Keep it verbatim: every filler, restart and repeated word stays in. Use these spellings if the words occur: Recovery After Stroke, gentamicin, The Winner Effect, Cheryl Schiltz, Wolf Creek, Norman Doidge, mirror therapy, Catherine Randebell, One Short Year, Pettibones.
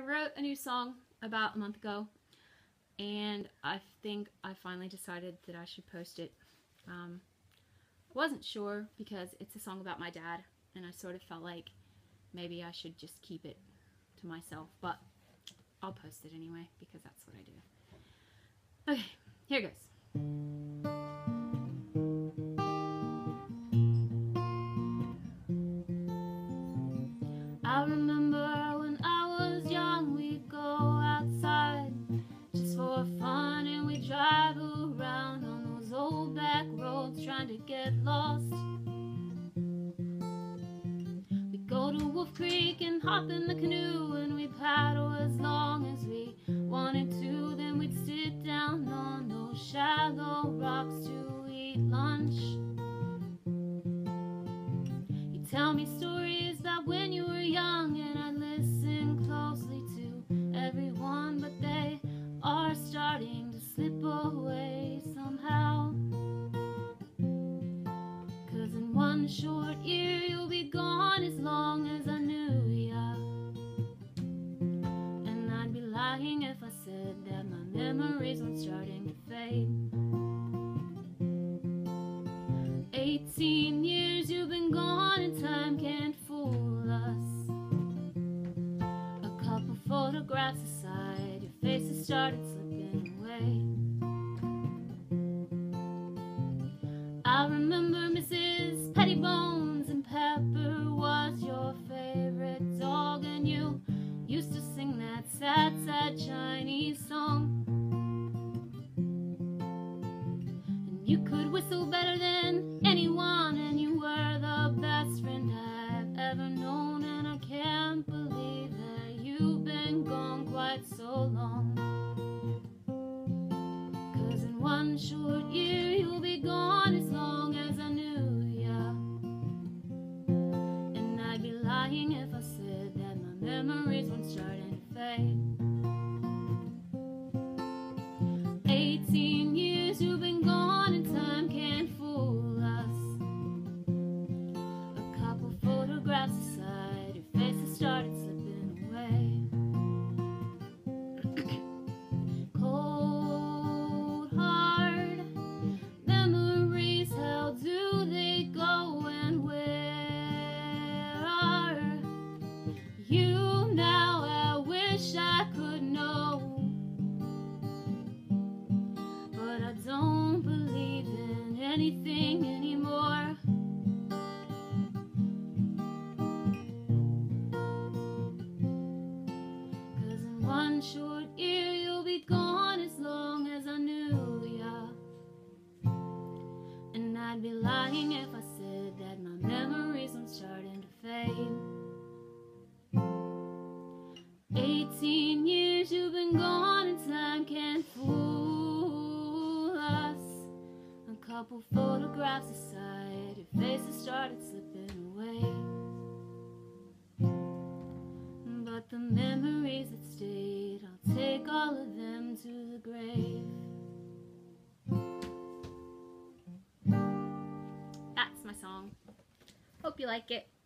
I wrote a new song about a month ago, and I think I finally decided that I should post it. Um, I wasn't sure because it's a song about my dad, and I sort of felt like maybe I should just keep it to myself, but I'll post it anyway because that's what I do. Okay, here goes. I remember when I was young, we'd go outside just for fun, and we'd drive around on those old back roads trying to get lost. We'd go to Wolf Creek and hop in the canoe, and we'd paddle as long as we wanted to. Then we'd sit down on those shallow rocks to eat lunch. You'd tell me stories about when you were young, and I listen closely to everyone, but they are starting to slip away somehow. Cause in one short year you'll be gone, as long as I knew ya. And I'd be lying if I said that my memories weren't starting to fade. Eighteen years you've been gone, and time can't fool us. Photographs aside, your face has started slipping away. I remember Missus Pettibones, and Pepper was your favorite dog, and you used to sing that sad, sad Chinese song. And you could whistle better than anyone, and you were the best friend I've ever known, and I can't believe that you've been gone quite so long. Cause in one short year you'll be gone, as long as I knew ya. And I'd be lying if I said that my memories weren't starting to fade. Eighteen years you've been gone, and time can't fool us. A couple photographs aside, your face has started slipping. Cold hard memories, how do they go, and where are you now? I wish I could know, but I don't believe in anything anymore. One short year you'll be gone, as long as I knew ya. And I'd be lying if I said that my memories were starting to fade. Eighteen years you've been gone, and time can't fool us. A couple photographs aside, your face has started slipping away. But the memories that stayed, I'll take all of them to the grave. That's my song. Hope you like it.